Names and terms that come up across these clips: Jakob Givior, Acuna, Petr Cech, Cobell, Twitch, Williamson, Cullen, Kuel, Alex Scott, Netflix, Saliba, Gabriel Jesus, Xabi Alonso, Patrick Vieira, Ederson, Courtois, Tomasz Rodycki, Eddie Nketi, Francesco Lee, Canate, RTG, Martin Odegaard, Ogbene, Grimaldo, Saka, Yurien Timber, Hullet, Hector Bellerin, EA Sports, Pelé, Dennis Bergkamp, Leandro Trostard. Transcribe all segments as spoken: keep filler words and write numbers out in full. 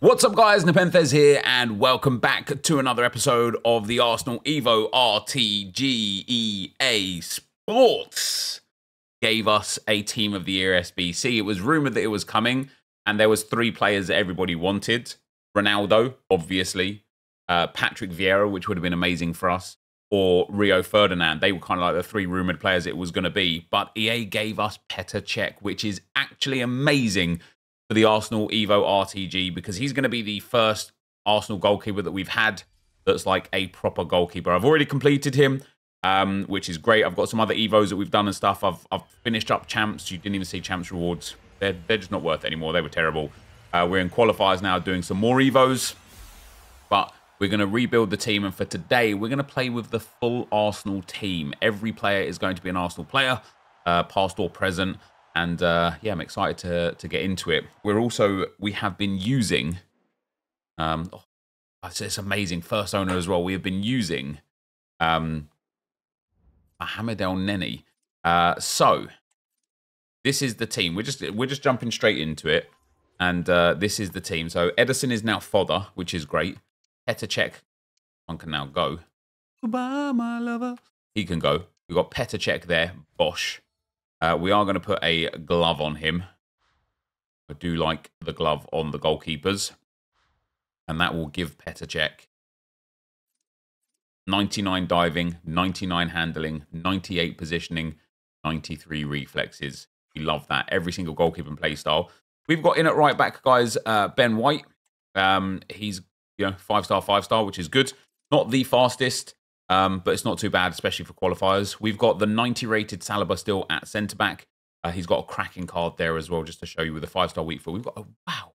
What's up, guys? Nepenthes here, and welcome back to another episode of the Arsenal Evo R T G E A Sports. Gave us a Team of the Year S B C. It was rumoured that it was coming, and there was three players that everybody wanted. Ronaldo, obviously. Uh, Patrick Vieira, which would have been amazing for us. Or Rio Ferdinand. They were kind of like the three rumoured players it was going to be. But E A gave us Petr Cech, which is actually amazing for the Arsenal Evo R T G, because he's going to be the first Arsenal goalkeeper that we've had that's like a proper goalkeeper. I've already completed him, um, which is great. I've got some other Evos that we've done and stuff. I've, I've finished up Champs. You didn't even see Champs rewards. They're, they're just not worth it anymore. They were terrible. Uh, we're in qualifiers now doing some more Evos, but we're going to rebuild the team. And for today, we're going to play with the full Arsenal team. Every player is going to be an Arsenal player, uh, past or present. And uh, yeah, I'm excited to, to get into it. We're also, we have been using, um, oh, it's amazing, first owner as well. We have been using um, Mohamed Elneny. Uh, so this is the team. We're just, we're just jumping straight into it. And uh, this is the team. So Ederson is now fodder, which is great. Petr Cech, one can now go. Goodbye, my lover. He can go. We've got Petr Cech there, Bosch. Uh, we are going to put a glove on him. I do like the glove on the goalkeepers. And that will give Petr Cech ninety-nine diving, ninety-nine handling, ninety-eight positioning, ninety-three reflexes. We love that. Every single goalkeeper play style. We've got in at right back, guys, uh, Ben White. Um, he's, you know, five-star, five-star, which is good. Not the fastest. Um, but it's not too bad, especially for qualifiers. We've got the ninety-rated Saliba still at centre-back. Uh, he's got a cracking card there as well, just to show you, with a five-star week for. We've got, oh, wow.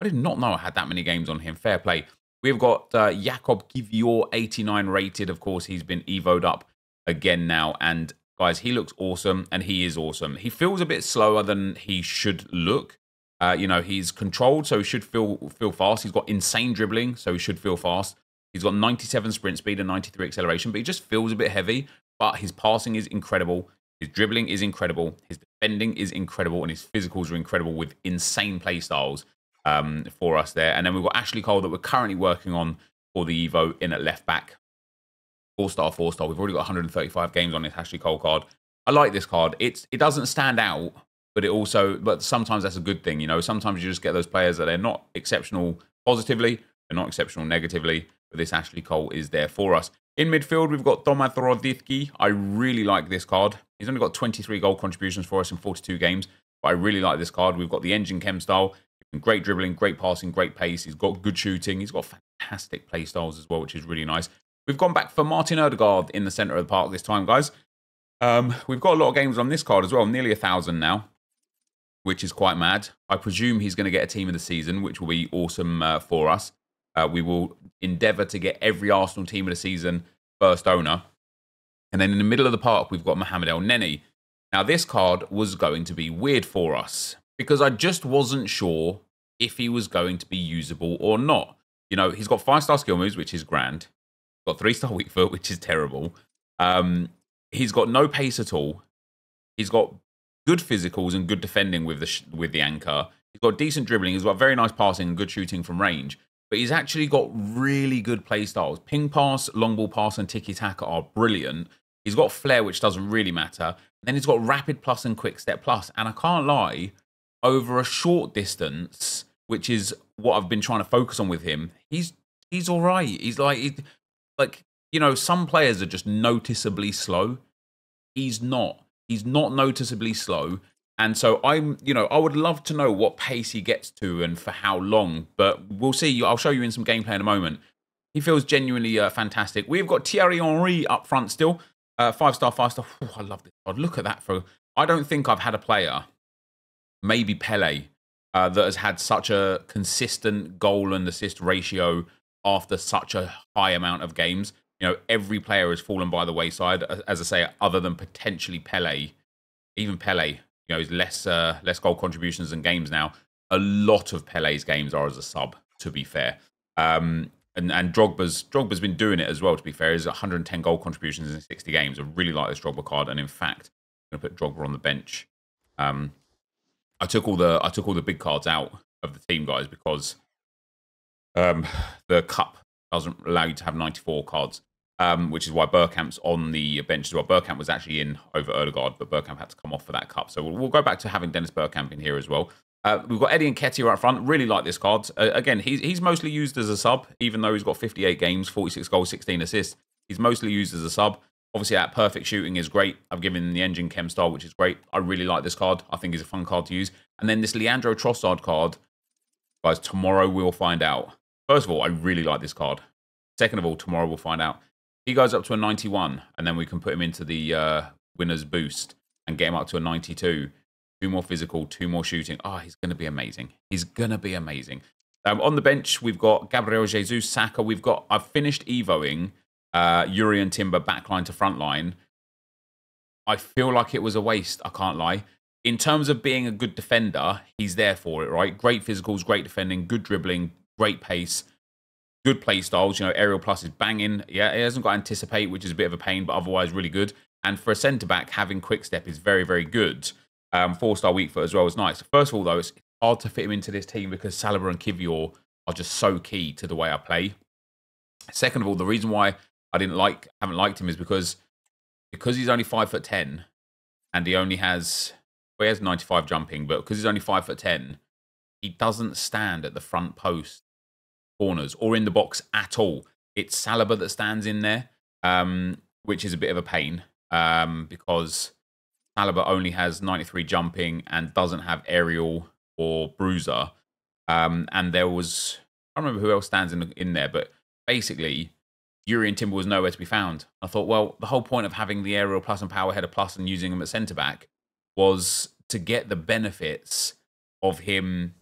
I did not know I had that many games on him. Fair play. We've got uh, Jakob Givior, eighty-nine rated. Of course, he's been evoed up again now. And, guys, he looks awesome, and he is awesome. He feels a bit slower than he should look. Uh, you know, he's controlled, so he should feel, feel fast. He's got insane dribbling, so he should feel fast. He's got ninety-seven sprint speed and ninety-three acceleration, but he just feels a bit heavy. But his passing is incredible. His dribbling is incredible. His defending is incredible. And his physicals are incredible, with insane play styles um, for us there. And then we've got Ashley Cole that we're currently working on for the Evo in at left back. Four-star, four-star. We've already got one hundred thirty-five games on this Ashley Cole card. I like this card. It's, it doesn't stand out, but it also, but sometimes that's a good thing. You know, sometimes you just get those players that they're not exceptional positively. They're not exceptional negatively. But this Ashley Cole is there for us. In midfield, we've got Tomasz Rodycki. I really like this card. He's only got twenty-three goal contributions for us in forty-two games. But I really like this card. We've got the engine chem style. Great dribbling, great passing, great pace. He's got good shooting. He's got fantastic play styles as well, which is really nice. We've gone back for Martin Odegaard in the centre of the park this time, guys. Um, we've got a lot of games on this card as well. Nearly one thousand now, which is quite mad. I presume he's going to get a team of the season, which will be awesome uh, for us. Uh, we will endeavour to get every Arsenal team of the season first owner. And then in the middle of the park, we've got Mohamed Elneny. Now, this card was going to be weird for us, because I just wasn't sure if he was going to be usable or not. You know, he's got five-star skill moves, which is grand. He's got three-star weak foot, which is terrible. Um, he's got no pace at all. He's got good physicals and good defending with the, sh with the anchor. He's got decent dribbling. He's got very nice passing and good shooting from range. But he's actually got really good play styles. Ping pass, long ball pass, and tiki-taka are brilliant. He's got flair, which doesn't really matter. And then he's got rapid plus and quick step plus. And I can't lie, over a short distance, which is what I've been trying to focus on with him, he's he's all right. He's like, he, like you know, some players are just noticeably slow. He's not. He's not noticeably slow. And so I'm, you know, I would love to know what pace he gets to and for how long, but we'll see. I'll show you in some gameplay in a moment. He feels genuinely uh, fantastic. We've got Thierry Henry up front still. Uh, five-star, five-star. Oh, I love this card. Look at that. For, I don't think I've had a player, maybe Pelé, uh, that has had such a consistent goal and assist ratio after such a high amount of games. You know, every player has fallen by the wayside, as I say, other than potentially Pelé. Even Pelé. You know, he's less, uh, less goal contributions and games now. A lot of Pele's games are as a sub, to be fair. Um, and and Drogba's, Drogba's been doing it as well, to be fair. He's one hundred ten goal contributions in sixty games. I really like this Drogba card. And in fact, I'm going to put Drogba on the bench. Um, I took all the I took all the big cards out of the team, guys, because um, the cup doesn't allow you to have ninety-four cards, um, which is why Bergkamp's on the bench as well. Bergkamp was actually in over Odegaard, but Bergkamp had to come off for that cup. So we'll, we'll go back to having Dennis Bergkamp in here as well. Uh, we've got Eddie Nketi right front. Really like this card. Uh, again, he's, he's mostly used as a sub, even though he's got fifty-eight games, forty-six goals, sixteen assists. He's mostly used as a sub. Obviously, that perfect shooting is great. I've given him the engine chem style, which is great. I really like this card. I think it's a fun card to use. And then this Leandro Trostard card, guys, tomorrow we'll find out. First of all, I really like this card. Second of all, tomorrow we'll find out. He goes up to a ninety-one, and then we can put him into the uh, winner's boost and get him up to a ninety-two. Two more physical, two more shooting. Oh, he's going to be amazing. He's going to be amazing. Um, on the bench, we've got Gabriel Jesus, Saka. We've got, I've finished Evoing uh, Yurien Timber backline to frontline. I feel like it was a waste, I can't lie. In terms of being a good defender, he's there for it, right? Great physicals, great defending, good dribbling, great pace, good play styles. You know, aerial plus is banging. Yeah, he hasn't got anticipate, which is a bit of a pain, but otherwise really good. And for a centre-back, having quick step is very, very good. Um, four-star weak foot as well is nice. First of all, though, it's hard to fit him into this team because Saliba and Givior are just so key to the way I play. Second of all, the reason why I didn't like, haven't liked him is because because he's only five foot ten, and he only has well, he has ninety-five jumping, but because he's only five foot ten, he doesn't stand at the front post corners or in the box at all. It's Saliba that stands in there, um, which is a bit of a pain um, because Saliba only has ninety-three jumping and doesn't have aerial or bruiser. Um, and there was, I don't remember who else stands in, in there, but basically, Yurien Timber was nowhere to be found. I thought, well, the whole point of having the aerial plus and power header plus and using him at centre-back was to get the benefits of him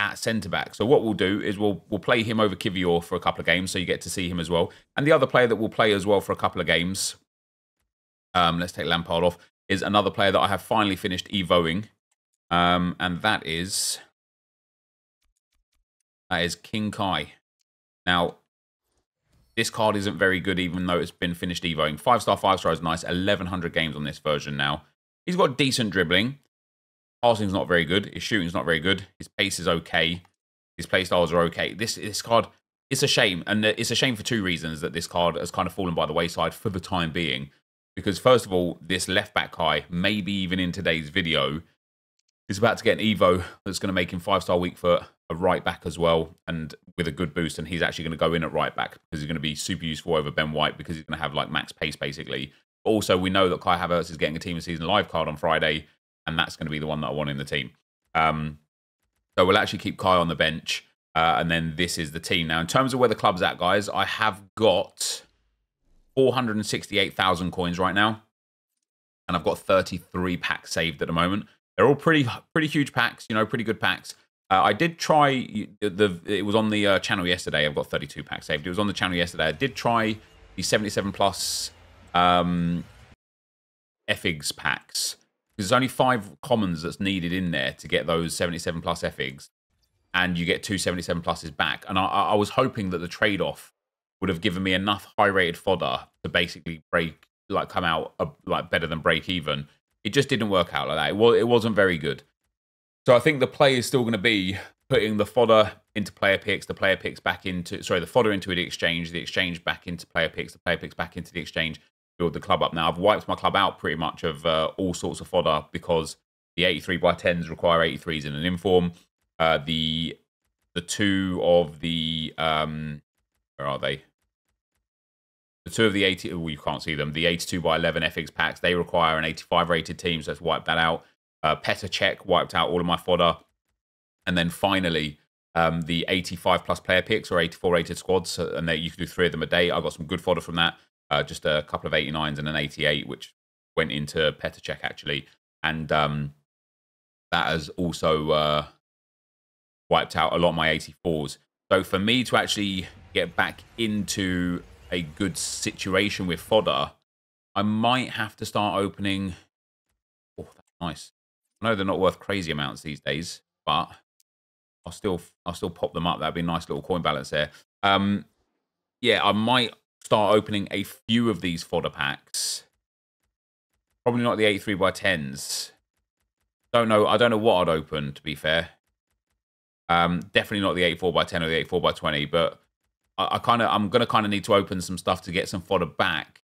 at centre-back. So what we'll do is we'll, we'll play him over Givior for a couple of games, so you get to see him as well. And the other player that we'll play as well for a couple of games, um, let's take Lampard off, is another player that I have finally finished evoing. Um, and that is, that is King Kai. Now, this card isn't very good, even though it's been finished evoing. Five-star, five-star is nice. eleven hundred games on this version now. He's got decent dribbling. Passing's not very good. His shooting's not very good. His pace is okay. His playstyles are okay. This, this card, it's a shame. And it's a shame for two reasons that this card has kind of fallen by the wayside for the time being. Because first of all, this left-back guy, maybe even in today's video, is about to get an Evo that's going to make him five-star weak foot, a right-back as well, and with a good boost. And he's actually going to go in at right-back because he's going to be super useful over Ben White because he's going to have like max pace, basically. But also, we know that Kai Havertz is getting a Team of Season Live card on Friday, and that's going to be the one that I want in the team. Um, so we'll actually keep Kai on the bench, uh, and then this is the team. Now, in terms of where the club's at, guys, I have got four hundred sixty-eight thousand coins right now, and I've got thirty-three packs saved at the moment. They're all pretty pretty huge packs, you know, pretty good packs. Uh, I did try, the, it was on the uh, channel yesterday, I've got thirty-two packs saved. It was on the channel yesterday. I did try the seventy-seven plus um, Effigs packs, because there's only five commons that's needed in there to get those seventy-seven plus Effigs, and you get two seventy-seven pluses back. And I, I was hoping that the trade-off would have given me enough high-rated fodder to basically break, like come out a, like better than break even. It just didn't work out like that. It, was, it wasn't very good. So I think the play is still going to be putting the fodder into player picks, the player picks back into, sorry, the fodder into the exchange, the exchange back into player picks, the player picks back into the exchange, build the club up. Now, I've wiped my club out pretty much of uh, all sorts of fodder because the eighty-three by tens require eighty-threes in an inform. Uh, the, the two of the, um, where are they? The two of the eighty, well, you can't see them. The eighty-two by eleven F X packs, they require an eighty-five rated team, so let's wipe that out. Uh, Petr Cech wiped out all of my fodder. And then finally, um, the eighty-five plus player picks or eighty-four rated squads, so, and they, you can do three of them a day. I got some good fodder from that, uh, just a couple of eighty-nines and an eighty-eight, which went into Petr Cech actually. And um, that has also uh, wiped out a lot of my eighty-fours. So for me to actually get back into a good situation with fodder, I might have to start opening. Oh, that's nice. I know they're not worth crazy amounts these days, but I'll still I'll still pop them up. That'd be a nice little coin balance there. Um, yeah, I might start opening a few of these fodder packs. Probably not the eighty-three by tens. Don't know. I don't know what I'd open, to be fair. Um, definitely not the eight four by ten or the eight four by twenty, but I, I kind of, I'm going to kind of need to open some stuff to get some fodder back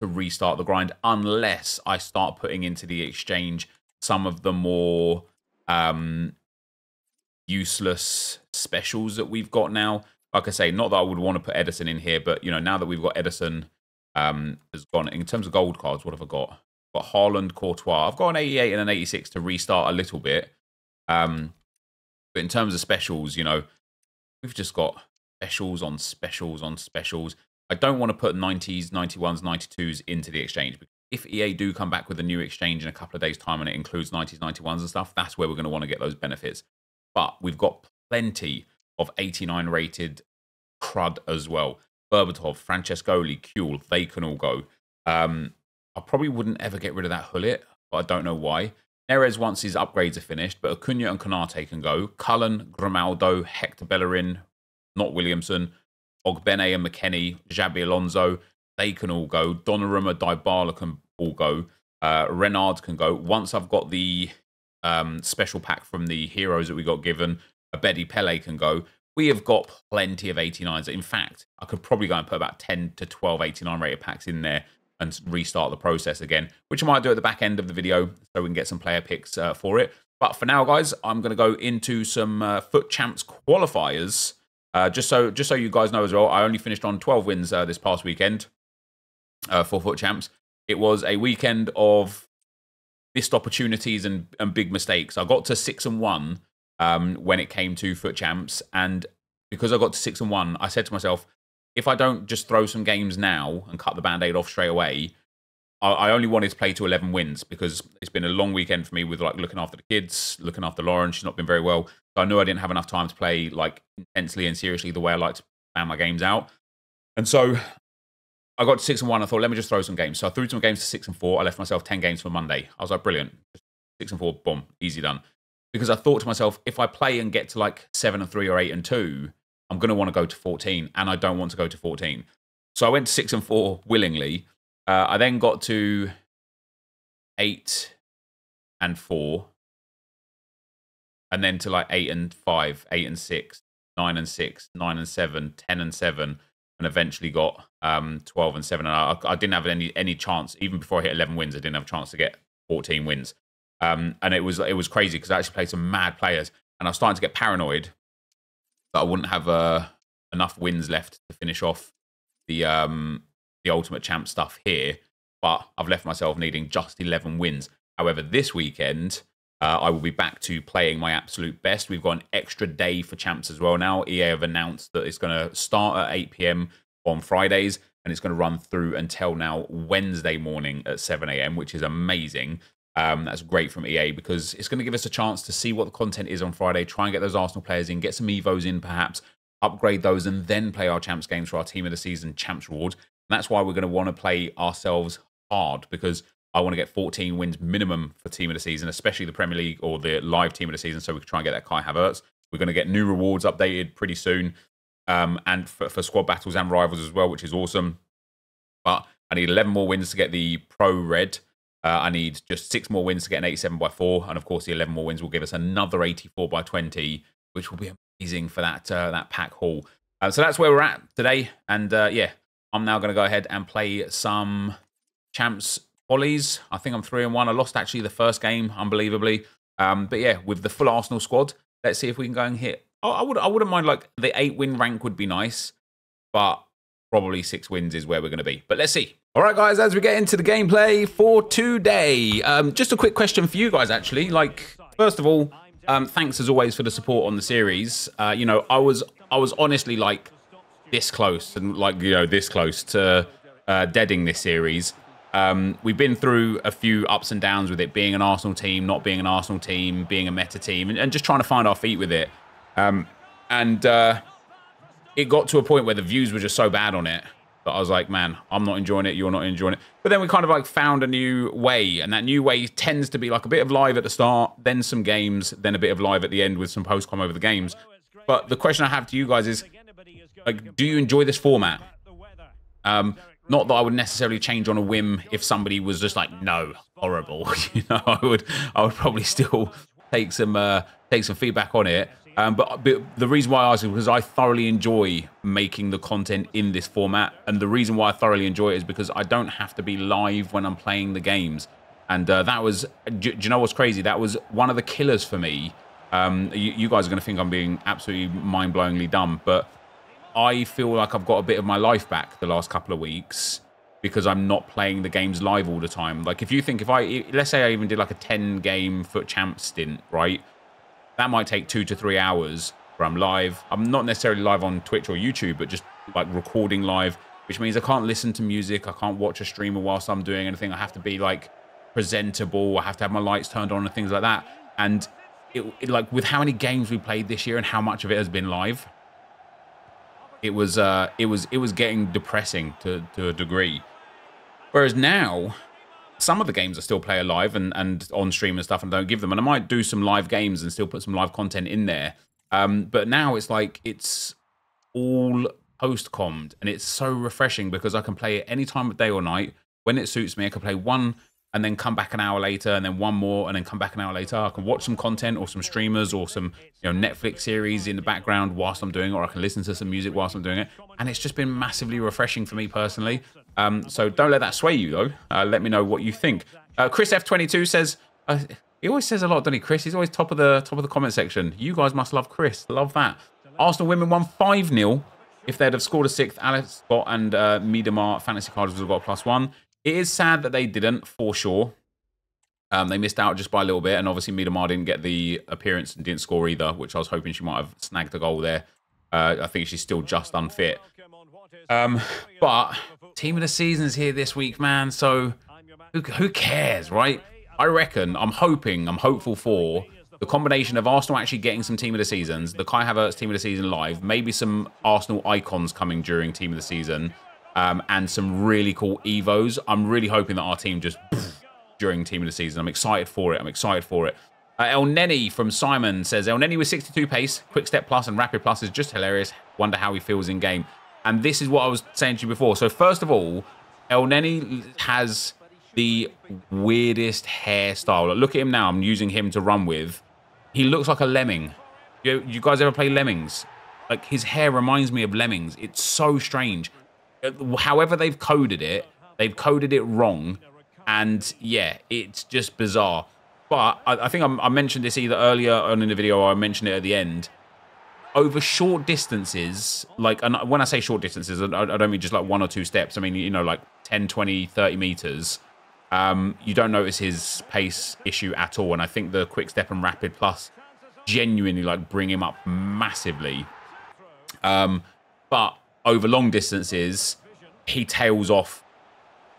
to restart the grind, unless I start putting into the exchange some of the more um, useless specials that we've got now. Like I say, not that I would want to put Edison in here, but, you know, now that we've got Edison um, has gone, in terms of gold cards, what have I got? I've got Haaland, Courtois. I've got an eighty-eight and an eighty-six to restart a little bit. Um, but in terms of specials, you know, we've just got specials on specials on specials. I don't want to put nineties, ninety-ones, ninety-twos into the exchange. If E A do come back with a new exchange in a couple of days' time and it includes nineties, ninety-ones and stuff, that's where we're going to want to get those benefits. But we've got plenty of eighty-nine rated crud as well. Berbatov, Francesco Lee, Kuel, they can all go. Um, I probably wouldn't ever get rid of that Hullet, but I don't know why. Neres, once his upgrades are finished, but Acuna and Canate can go. Cullen, Grimaldo, Hector Bellerin, not Williamson, Ogbene and McKennie, Xabi Alonso, they can all go. Donnarumma, Dybala can all go. Uh, Renard can go. Once I've got the um, special pack from the heroes that we got given, Abedi Pelé can go. We have got plenty of eighty-nines. In fact, I could probably go and put about ten to twelve eighty-nine rated packs in there and restart the process again, which I might do at the back end of the video so we can get some player picks uh, for it. But for now, guys, I'm going to go into some uh, Foot Champs qualifiers. Uh, just so just so you guys know as well, I only finished on twelve wins uh, this past weekend uh, for Foot Champs. It was a weekend of missed opportunities and, and big mistakes. I got to six and one um, when it came to Foot Champs. And because I got to six and one, I said to myself, if I don't just throw some games now and cut the Band-Aid off straight away, I, I only wanted to play to eleven wins because it's been a long weekend for me with like looking after the kids, looking after Lauren. She's not been very well. So I knew I didn't have enough time to play like intensely and seriously the way I like to plan my games out. And so I got to six and one. I thought, let me just throw some games. So I threw some games to six and four. I left myself ten games for Monday. I was like, brilliant. Six and four, boom, easy done. Because I thought to myself, if I play and get to like seven and three or eight and two, I'm going to want to go to fourteen, and I don't want to go to fourteen. So I went to six and four willingly. Uh, I then got to eight and four, and then to like eight and five, eight and six, nine and six, nine and seven, ten and seven, and eventually got um, twelve and seven. And I, I didn't have any any chance. Even before I hit eleven wins, I didn't have a chance to get fourteen wins. Um, and it was it was crazy because I actually played some mad players, and I was starting to get paranoid that I wouldn't have uh, enough wins left to finish off the um, the Ultimate Champ stuff here. But I've left myself needing just eleven wins. However, this weekend, uh, I will be back to playing my absolute best. We've got an extra day for champs as well now. E A have announced that it's going to start at eight p m on Fridays, and it's going to run through until now Wednesday morning at seven a m, which is amazing. Um, that's great from E A because it's going to give us a chance to see what the content is on Friday, try and get those Arsenal players in, get some Evos in perhaps, upgrade those, and then play our Champs games for our Team of the Season Champs Award. And that's why we're going to want to play ourselves hard because I want to get fourteen wins minimum for Team of the Season, especially the Premier League or the live Team of the Season, so we can try and get that Kai Havertz. We're going to get new rewards updated pretty soon um, and for, for squad battles and rivals as well, which is awesome. But I need eleven more wins to get the Pro Red. Uh, I need just six more wins to get an eighty-seven by four. And, of course, the eleven more wins will give us another eighty-four by twenty, which will be amazing for that uh, that pack haul. Uh, so that's where we're at today. And, uh, yeah, I'm now going to go ahead and play some Champs Pollies. I think I'm three and one. I lost, actually, the first game, unbelievably. Um, but, yeah, with the full Arsenal squad, let's see if we can go and hit. Oh, I, would, I wouldn't mind, like, the eight win rank would be nice. But probably six wins is where we're going to be. But let's see. All right, guys, as we get into the gameplay for today, um, just a quick question for you guys, actually. Like, first of all, um, thanks as always for the support on the series. Uh, you know, I was I was honestly like this close and like, you know, this close to uh, deading this series. Um, we've been through a few ups and downs with it being an Arsenal team, not being an Arsenal team, being a meta team, and, and just trying to find our feet with it. Um, and uh, it got to a point where the views were just so bad on it. But I was like, man, I'm not enjoying it. You're not enjoying it. But then we kind of like found a new way. And that new way tends to be like a bit of live at the start, then some games, then a bit of live at the end with some post-com over the games. But the question I have to you guys is, like, do you enjoy this format? Um, not that I would necessarily change on a whim if somebody was just like, no, horrible. You know, I would, I would probably still take some, uh, take some feedback on it. Um, but, but the reason why I ask is because I thoroughly enjoy making the content in this format. And the reason why I thoroughly enjoy it is because I don't have to be live when I'm playing the games. And uh, that was, do, do you know what's crazy? That was one of the killers for me. Um, you, you guys are going to think I'm being absolutely mind-blowingly dumb, but I feel like I've got a bit of my life back the last couple of weeks because I'm not playing the games live all the time. Like if you think if I, let's say I even did like a ten game foot champ stint, right? That might take two to three hours where I'm live. I'm not necessarily live on Twitch or YouTube, but just like recording live, which means I can't listen to music. I can't watch a streamer whilst I'm doing anything. I have to be like presentable. I have to have my lights turned on and things like that. And it, it, like with how many games we played this year and how much of it has been live, it was uh, it was it was getting depressing to to a degree. Whereas now, some of the games I still play alive and and on stream and stuff, and don't give them. And I might do some live games and still put some live content in there. Um, but now it's like it's all post-commed, and it's so refreshing because I can play it any time of day or night when it suits me. I can play one and then come back an hour later, and then one more, and then come back an hour later. I can watch some content or some streamers or some you know Netflix series in the background whilst I'm doing it, or I can listen to some music whilst I'm doing it. And it's just been massively refreshing for me personally. Um, so don't let that sway you, though. Uh, let me know what you think. Uh, Chris F twenty-two says, uh, he always says a lot, doesn't he, Chris? He's always top of the top of the comment section. You guys must love Chris. Love that. Arsenal women won five nil. If they'd have scored a sixth, Alex Scott and uh, Miedema fantasy cards would have got a plus one. It is sad that they didn't, for sure. Um, they missed out just by a little bit, and obviously Miedema didn't get the appearance and didn't score either, which I was hoping she might have snagged a goal there. Uh, I think she's still just unfit. Um, but team of the season's here this week, man. So who, who cares, right? I reckon, I'm hoping, I'm hopeful for the combination of Arsenal actually getting some team of the seasons, the Kai Havertz team of the season live, maybe some Arsenal icons coming during team of the season, Um, and some really cool Evos. I'm really hoping that our team just pff, during team of the season. I'm excited for it. I'm excited for it. Uh, Elneny from Simon says, Elneny with sixty-two pace, quick step plus and rapid plus is just hilarious. Wonder how he feels in game. And this is what I was saying to you before. So first of all, Elneny has the weirdest hairstyle. Like, look at him now. I'm using him to run with. He looks like a lemming. You, you guys ever play Lemmings? Like his hair reminds me of Lemmings. It's so strange. However they've coded it, they've coded it wrong. And yeah, it's just bizarre. But I, I think I'm, I mentioned this either earlier on in the video or I mentioned it at the end. Over short distances, like, and when I say short distances, I, I don't mean just like one or two steps. I mean, you know, like ten, twenty, thirty meters. Um, you don't notice his pace issue at all. And I think the quick step and rapid plus genuinely like bring him up massively. Um, but over long distances, he tails off.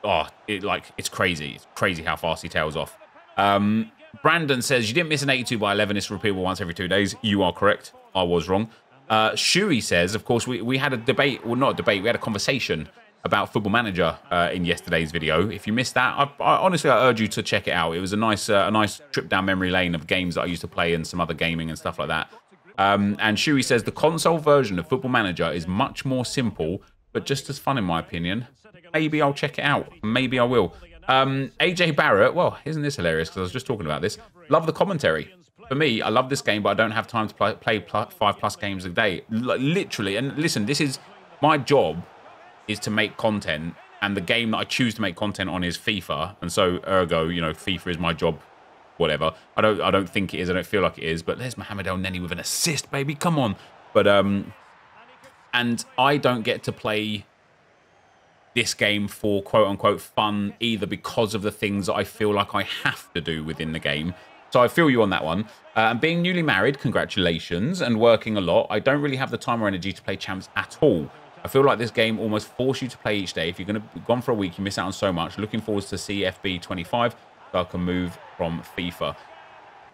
Oh, it, like, it's crazy. It's crazy how fast he tails off. Um, Brandon says, you didn't miss an eighty-two by eleven. It's repeatable once every two days. You are correct. I was wrong. Uh, Shuey says, of course, we, we had a debate. Well, not a debate. We had a conversation about Football Manager uh, in yesterday's video. If you missed that, I, I, honestly, I urge you to check it out. It was a nice, uh, a nice trip down memory lane of games that I used to play and some other gaming and stuff like that. Um, and Shuey says the console version of Football Manager is much more simple, but just as fun in my opinion. Maybe I'll check it out. Maybe I will. Um, A J Barrett, well, isn't this hilarious? Because I was just talking about this. Love the commentary. For me, I love this game, but I don't have time to play, play pl five plus games a day. L literally, and listen, this is my job is to make content, and the game that I choose to make content on is FIFA, and so ergo, you know, FIFA is my job. Whatever. I don't I don't think it is. I don't feel like it is. But there's Mohamed Elneny with an assist, baby. Come on. But um and I don't get to play this game for quote unquote fun either because of the things that I feel like I have to do within the game. So I feel you on that one. Uh, and being newly married, congratulations, and working a lot, I don't really have the time or energy to play champs at all. I feel like this game almost forces you to play each day. If you're gonna be gone for a week, you miss out on so much. Looking forward to C F B twenty-five. I can move from FIFA.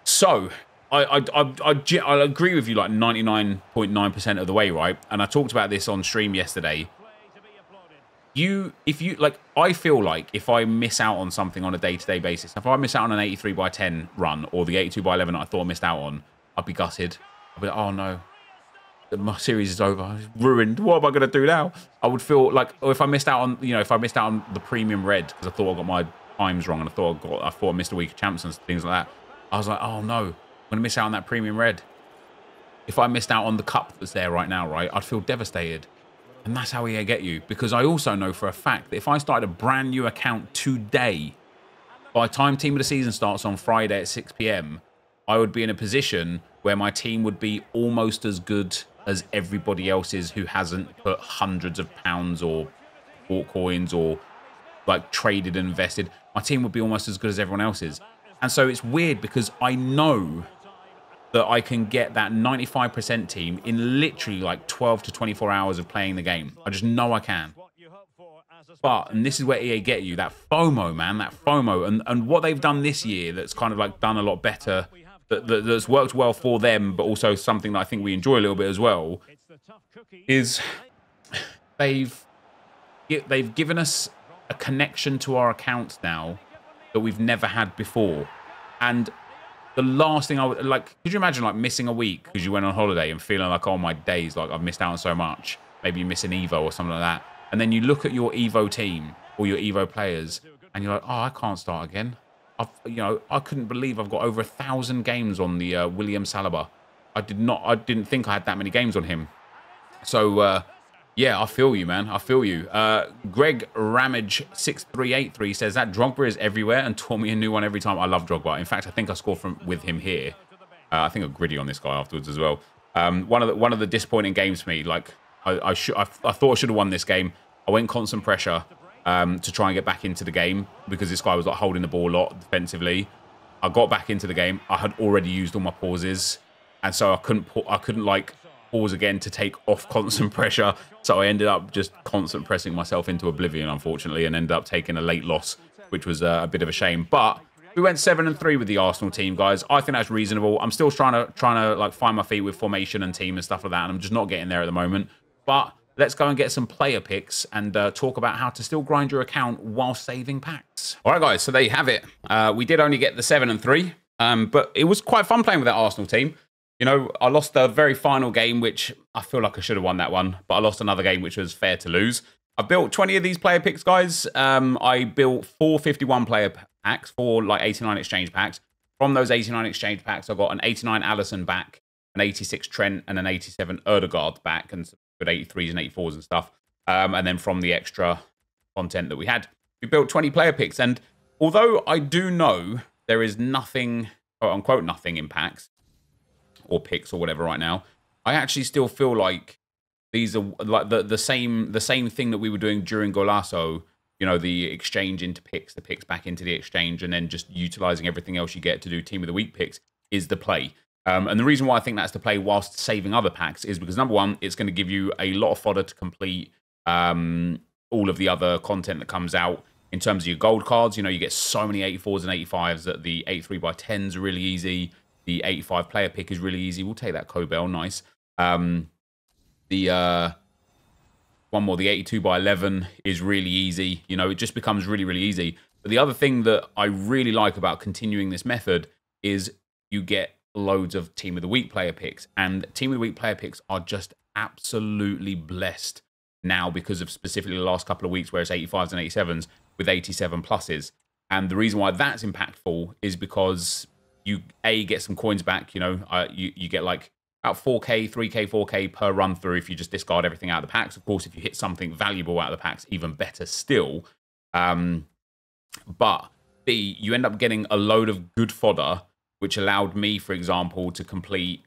So I I, I, I, I agree with you like ninety-nine point nine percent of the way, right? And I talked about this on stream yesterday. You, if you like, I feel like if I miss out on something on a day-to-day basis, if I miss out on an eighty-three by ten run or the eighty-two by eleven I thought I missed out on, I'd be gutted. I'd be like, oh no, my series is over. It's ruined. What am I gonna do now? I would feel like, or if I missed out on, you know, if I missed out on the premium red because I thought I got my times wrong and I thought I, got, I thought I missed a week of champs and things like that. I was like, oh no, I'm gonna miss out on that premium red. if I missed out on the cup that's there right now, right, I'd feel devastated. And that's how he'll get you. Because I also know for a fact that if I started a brand new account today, by the time Team of the Season starts on Friday at six p m, I would be in a position where my team would be almost as good as everybody else's who hasn't put hundreds of pounds or bought coins or like traded and invested. My team would be almost as good as everyone else's. And so it's weird because I know that I can get that ninety-five percent team in literally like twelve to twenty-four hours of playing the game. I just know I can. But, and this is where E A get you, that FOMO, man, that FOMO. And, and what they've done this year that's kind of like done a lot better, that, that, that's worked well for them, but also something that I think we enjoy a little bit as well, is they've, they've given us a connection to our accounts now that we've never had before. And the last thing I would, like, could you imagine, like, missing a week because you went on holiday and feeling like, oh, my days, like, I've missed out on so much. Maybe you miss an Evo or something like that. And then you look at your Evo team or your Evo players and you're like, oh, I can't start again. I've, you know, I couldn't believe I've got over a thousand games on the uh, William Saliba. I did not, I didn't think I had that many games on him. So, uh, yeah, I feel you, man. I feel you. Uh, Greg Ramage six three eight three says that Drogba is everywhere and taught me a new one every time. I love Drogba. In fact, I think I scored from with him here. Uh, I think I gritty on this guy afterwards as well. Um, one of the one of the disappointing games for me, like. I, I, should, I, I thought I should have won this game. I went constant pressure um, to try and get back into the game because this guy was like holding the ball a lot defensively. I got back into the game. I had already used all my pauses, and so I couldn't. I couldn't like pause again to take off constant pressure. So I ended up just constant pressing myself into oblivion, unfortunately, and ended up taking a late loss, which was uh, a bit of a shame. But we went seven and three with the Arsenal team, guys. I think that's reasonable. I'm still trying to trying to like find my feet with formation and team and stuff like that, and I'm just not getting there at the moment. But let's go and get some player picks and uh, talk about how to still grind your account while saving packs. All right, guys, so there you have it. Uh, we did only get the seven and three, um, but it was quite fun playing with that Arsenal team. You know, I lost the very final game, which I feel like I should have won that one, but I lost another game, which was fair to lose. I built twenty of these player picks, guys. Um, I built four fifty-one player packs, four like eighty-nine exchange packs. From those eighty-nine exchange packs, I got an eighty-nine Alisson back, an eighty-six Trent, and an eighty-seven Odegaard back, and with eighty-threes and eighty-fours and stuff. Um, and then from the extra content that we had, we built twenty player picks. And although I do know there is nothing, quote unquote, nothing in packs or picks or whatever right now, I actually still feel like these are like the, the same the same thing that we were doing during Golasso, you know, the exchange into picks, the picks back into the exchange, and then just utilizing everything else you get to do Team of the Week picks is the play. Um, and the reason why I think that's to play whilst saving other packs is because, number one, it's going to give you a lot of fodder to complete um, all of the other content that comes out. In terms of your gold cards, you know, you get so many eighty-fours and eighty-fives that the eighty-three by tens are really easy. The eighty-five player pick is really easy. We'll take that Cobell, nice. Um, the uh, one more, the eighty-two by eleven is really easy. You know, it just becomes really, really easy. But the other thing that I really like about continuing this method is you get loads of Team of the Week player picks, and Team of the Week player picks are just absolutely blessed now because of specifically the last couple of weeks where it's eighty-fives and eighty-sevens with eighty-seven pluses. And the reason why that's impactful is because you a get some coins back. You know, uh, you, you get like about four K, three K, four K per run through if you just discard everything out of the packs. Of course, if you hit something valuable out of the packs, even better still. Um, but B, you end up getting a load of good fodder, which allowed me, for example, to complete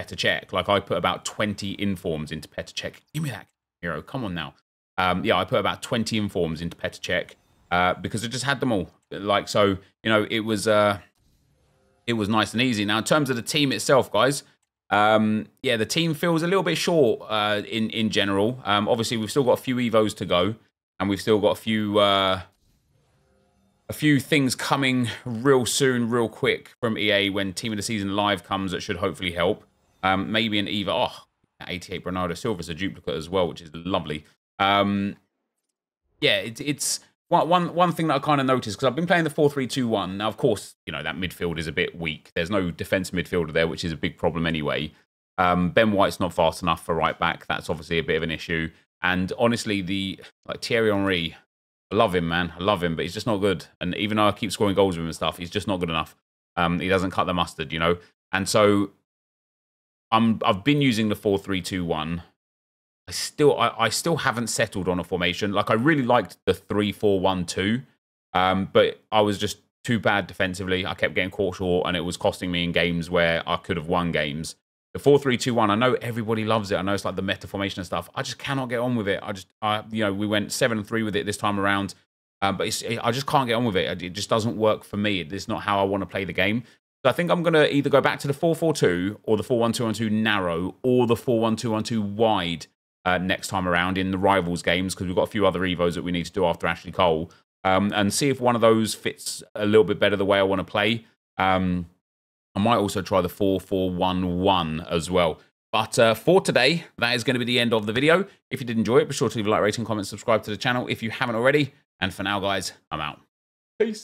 Petr Cech. Like, I put about twenty informs into Petr Cech. Give me that hero. Come on now. Um, yeah, I put about twenty informs into Petr Cech uh, because I just had them all. Like, so, you know, it was uh, it was nice and easy. Now, in terms of the team itself, guys, um, yeah, the team feels a little bit short uh, in, in general. Um, obviously, we've still got a few Evos to go, and we've still got a few... Uh, A few things coming real soon, real quick from E A when Team of the Season Live comes that should hopefully help. Um, maybe an Eva. Oh, eighty-eight Bernardo Silva's a duplicate as well, which is lovely. Um, yeah, it, it's one, one, one thing that I kind of noticed because I've been playing the four three two one. Now, of course, you know, that midfield is a bit weak. There's no defense midfielder there, which is a big problem anyway. Um, Ben White's not fast enough for right back. That's obviously a bit of an issue. And honestly, the like Thierry Henry... I love him, man. I love him, but he's just not good. And even though I keep scoring goals with him and stuff, he's just not good enough. Um, he doesn't cut the mustard, you know? And so I'm, I've been using the four three two one. I still, I, I still haven't settled on a formation. Like, I really liked the three four one two, um, but I was just too bad defensively. I kept getting caught short, and it was costing me in games where I could have won games. The four three two one, I know everybody loves it. I know it's like the meta formation and stuff. I just cannot get on with it. I just, I, you know, we went seven three with it this time around, um, but it's, it, I just can't get on with it. It just doesn't work for me. It's not how I want to play the game. So I think I'm going to either go back to the four four two or the four one two one two narrow or the four one two one two wide uh, next time around in the rivals games, because we've got a few other Evos that we need to do after Ashley Cole, um, and see if one of those fits a little bit better the way I want to play. Um, I might also try the four four one one as well. But uh, for today, that is going to be the end of the video. If you did enjoy it, be sure to leave a like, rating, comment, subscribe to the channel if you haven't already. And for now, guys, I'm out. Peace.